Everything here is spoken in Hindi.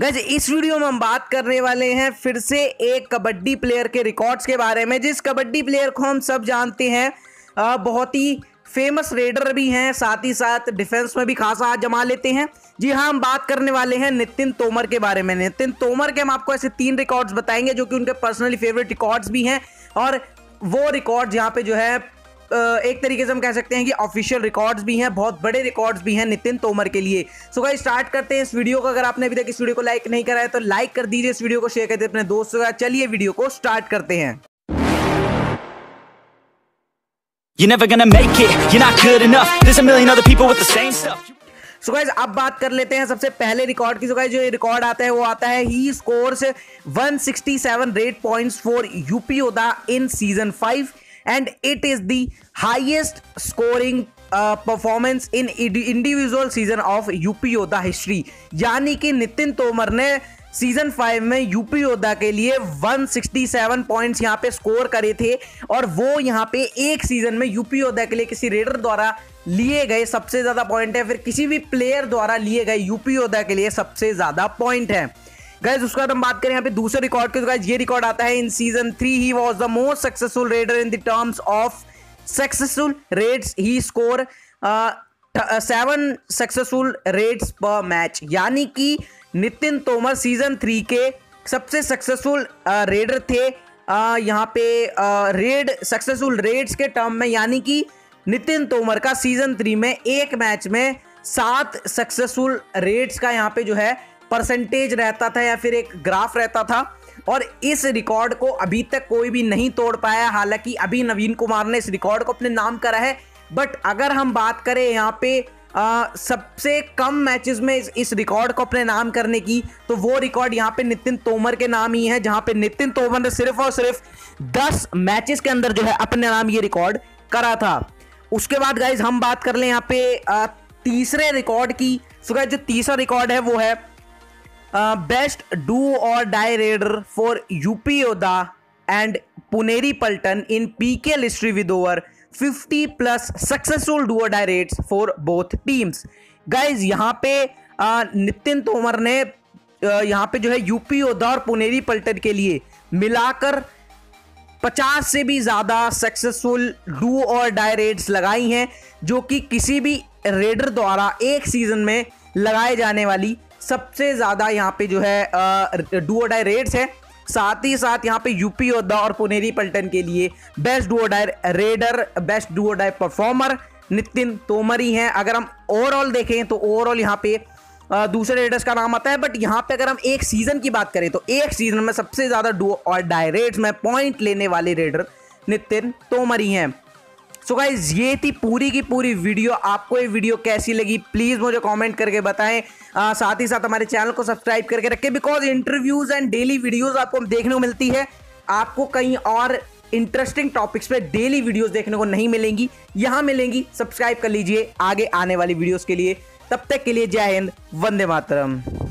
गाइस इस वीडियो में हम बात करने वाले हैं फिर से एक कबड्डी प्लेयर के रिकॉर्ड्स के बारे में, जिस कबड्डी प्लेयर को हम सब जानते हैं, बहुत ही फेमस रेडर भी हैं, साथ ही साथ डिफेंस में भी खासा हाथ जमा लेते हैं। जी हाँ, हम बात करने वाले हैं नितिन तोमर के बारे में। नितिन तोमर के हम आपको ऐसे 3 रिकॉर्ड्स बताएंगे जो कि उनके पर्सनली फेवरेट रिकॉर्ड्स भी हैं, और वो रिकॉर्ड्स यहाँ पे जो है एक तरीके से हम कह सकते हैं कि ऑफिशियल रिकॉर्ड्स भी हैं, बहुत बड़े रिकॉर्ड्स भी हैं नितिन तोमर के लिए। सो गाइस स्टार्ट करते हैं इस वीडियो को। अगर आपने अभी तक इस वीडियो को लाइक नहीं करा है तो लाइक कर दीजिए, इस वीडियो को शेयर कर दीजिए अपने दोस्तों के साथ। चलिए वीडियो को स्टार्ट करते हैं। सो गाइस अब बात कर लेते हैं सबसे पहले रिकॉर्ड की। सो गाइस जो ये रिकॉर्ड आता है वो आता है he scores 167 raid points for UP Yoddha in season 5 and it is the highest scoring performance in individual season of UP Yoddha history. यानी कि नितिन तोमर ने सीजन 5 में यूपी योद्धा के लिए 167 पॉइंट्स यहाँ पे स्कोर करे थे, और वो यहाँ पे एक सीजन में यूपी योद्धा के लिए किसी रेडर द्वारा लिए गए सबसे ज़्यादा पॉइंट है, फिर किसी भी प्लेयर द्वारा लिए गए यूपी योद्धा के लिए सबसे ज़्यादा पॉइंट है। गाइज उसके बाद हम बात करें यहाँ पे दूसरे रिकॉर्ड के। तो गाइज ये रिकॉर्ड आता है in season 3 he was the most successful raider in the terms of successful raids. He score 7 successful raids per match. यानी कि नितिन तोमर सीजन 3 के सबसे सक्सेसफुल रेडर थे यहाँ पे रेड सक्सेसफुल रेड्स के टर्म में। यानी कि नितिन तोमर का सीजन 3 में एक मैच में 7 सक्सेसफुल रेड्स का यहाँ पे जो है परसेंटेज रहता था या फिर एक ग्राफ रहता था, और इस रिकॉर्ड को अभी तक कोई भी नहीं तोड़ पाया। हालांकि अभी नवीन कुमार ने इस रिकॉर्ड को अपने नाम करा है, बट अगर हम बात करें यहाँ पे सबसे कम मैचेस में इस रिकॉर्ड को अपने नाम करने की, तो वो रिकॉर्ड यहाँ पे नितिन तोमर के नाम ही है, जहाँ पे नितिन तोमर ने सिर्फ और सिर्फ 10 मैचेस के अंदर जो है अपने नाम ये रिकॉर्ड करा था। उसके बाद गाइज हम बात कर लें यहाँ पे तीसरे रिकॉर्ड की। सो गाइज जो तीसरा रिकॉर्ड है वो है best do or die raider for UP Yoddha and Puneri Paltan in PK history with over 50+ successful do or die raids for both teams. Guys यहाँ पे नितिन तोमर ने यहाँ पे जो है यूपी योद्धा और पुनेरी पल्टन के लिए मिलाकर 50 से भी ज़्यादा successful do or die raids लगाई हैं, जो कि किसी भी रेडर द्वारा एक सीजन में लगाए जाने वाली सबसे ज़्यादा यहाँ पे जो है डू और डाई रेड्स है। साथ ही साथ यहाँ पे यूपी योद्धा और पुनेरी पल्टन के लिए best do or die raider, best do or die performer Nitin Tomar ही हैं। अगर हम ओवरऑल देखें तो ओवरऑल यहाँ पे दूसरे रेडर्स का नाम आता है, बट यहाँ पे अगर हम एक सीज़न की बात करें तो एक सीज़न में सबसे ज़्यादा डू और डाई रेड्स में पॉइंट लेने वाले रेडर नितिन तोमर ही हैं। सो गाइज ये थी पूरी की पूरी वीडियो। आपको ये वीडियो कैसी लगी प्लीज़ मुझे कमेंट करके बताएं। साथ ही साथ हमारे चैनल को सब्सक्राइब करके रखें, because interviews and daily videos आपको देखने को मिलती है। आपको कहीं और इंटरेस्टिंग टॉपिक्स पे डेली वीडियोस देखने को नहीं मिलेंगी, यहाँ मिलेंगी। सब्सक्राइब कर लीजिए आगे आने वाली वीडियोज़ के लिए। तब तक के लिए जय हिंद, वंदे मातरम।